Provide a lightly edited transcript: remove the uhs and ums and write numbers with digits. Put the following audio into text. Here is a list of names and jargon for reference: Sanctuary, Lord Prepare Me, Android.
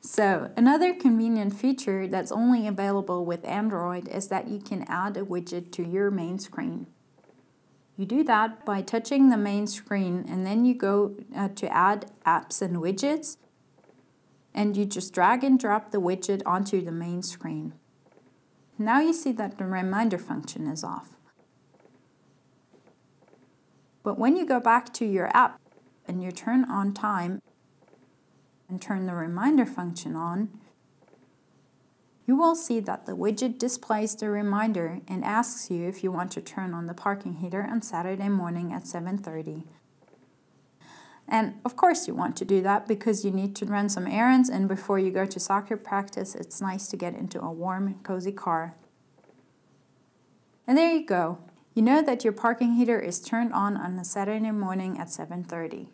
So another convenient feature that's only available with Android is that you can add a widget to your main screen. You do that by touching the main screen, and then you go to add apps and widgets, and you just drag and drop the widget onto the main screen. Now you see that the reminder function is off. But when you go back to your app and you turn on time and turn the reminder function on, you will see that the widget displays the reminder and asks you if you want to turn on the parking heater on Saturday morning at 7:30. And of course you want to do that because you need to run some errands, and before you go to soccer practice, it's nice to get into a warm, cozy car. And there you go. You know that your parking heater is turned on a Saturday morning at 7:30.